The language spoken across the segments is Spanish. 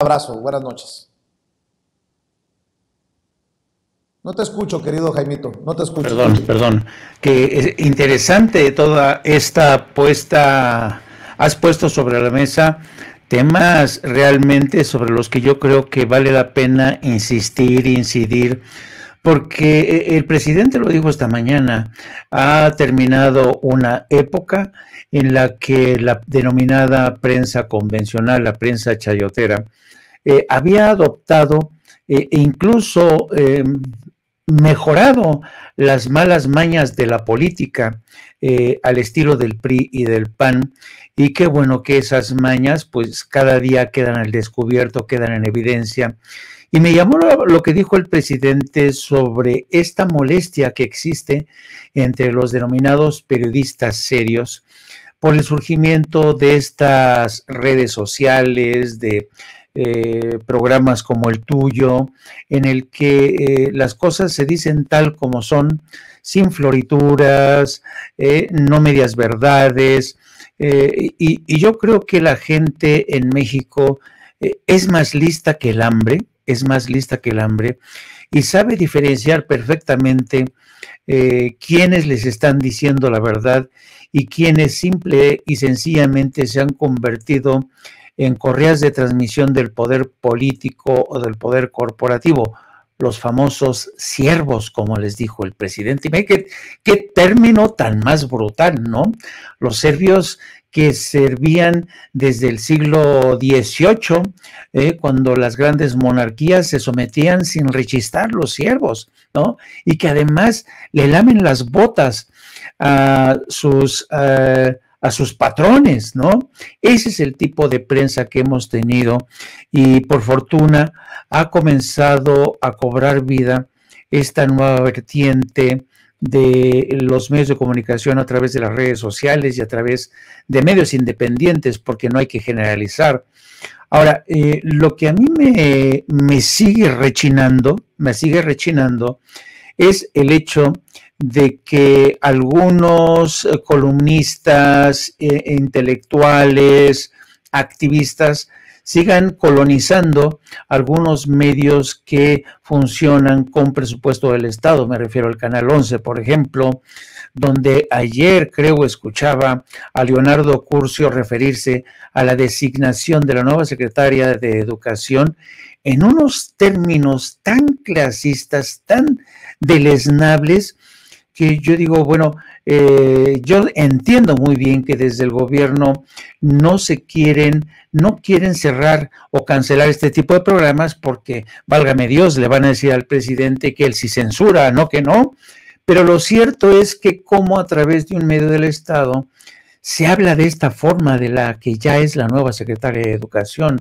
abrazo, buenas noches. No te escucho, querido Jaimito, no te escucho. Perdón. Que es interesante toda esta puesta, has puesto sobre la mesa temas realmente sobre los que yo creo que vale la pena insistir, incidir, porque el presidente, lo dijo esta mañana, ha terminado una época en la que la denominada prensa convencional, la prensa chayotera, había adoptado e incluso mejorado las malas mañas de la política al estilo del PRI y del PAN, y qué bueno que esas mañas pues cada día quedan al descubierto, quedan en evidencia. Y me llamó lo que dijo el presidente sobre esta molestia que existe entre los denominados periodistas serios por el surgimiento de estas redes sociales, de programas como el tuyo, en el que las cosas se dicen tal como son, sin florituras, no medias verdades. Y yo creo que la gente en México es más lista que el hambre, y sabe diferenciar perfectamente quiénes les están diciendo la verdad y quiénes simple y sencillamente se han convertido en correas de transmisión del poder político o del poder corporativo, los famosos siervos, como les dijo el presidente. Y qué término tan más brutal, ¿no? Los serbios que servían desde el siglo XVIII, cuando las grandes monarquías se sometían sin rechistar los siervos, ¿no? Y que además le lamen las botas a sus patrones, ¿no? Ese es el tipo de prensa que hemos tenido, y por fortuna ha comenzado a cobrar vida esta nueva vertiente de los medios de comunicación a través de las redes sociales y a través de medios independientes, porque no hay que generalizar. Ahora, lo que a mí me sigue rechinando, es el hecho de que algunos columnistas, intelectuales, activistas, sigan colonizando algunos medios que funcionan con presupuesto del Estado. Me refiero al Canal 11, por ejemplo, donde ayer creo escuchaba a Leonardo Curcio referirse a la designación de la nueva secretaria de Educación en unos términos tan clasistas, tan deleznables, que yo digo, bueno, yo entiendo muy bien que desde el gobierno no quieren cerrar o cancelar este tipo de programas porque, válgame Dios, le van a decir al presidente que él sí censura, no que no. Pero lo cierto es que como a través de un medio del Estado se habla de esta forma de la que ya es la nueva secretaria de Educación,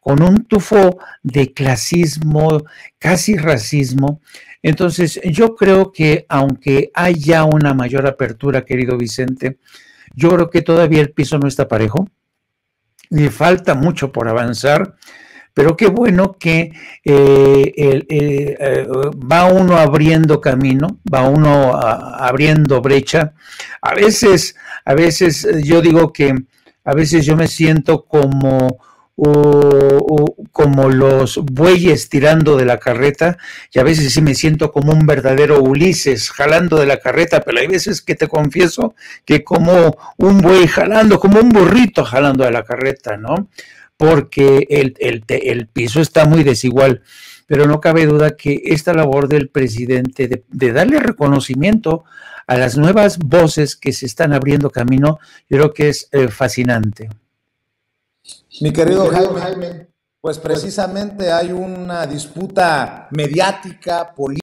con un tufo de clasismo, casi racismo. Entonces, yo creo que aunque haya una mayor apertura, querido Vicente, yo creo que todavía el piso no está parejo. Le falta mucho por avanzar, pero qué bueno que va uno abriendo camino, va uno abriendo brecha. A veces yo digo que a veces yo me siento como los bueyes tirando de la carreta, y a veces sí me siento como un verdadero Ulises jalando de la carreta, pero hay veces que te confieso que como un buey jalando, como un burrito jalando de la carreta, ¿no? Porque el piso está muy desigual, pero no cabe duda que esta labor del presidente de darle reconocimiento a las nuevas voces que se están abriendo camino, yo creo que es fascinante. Mi querido Jaime, pues precisamente hay una disputa mediática, política,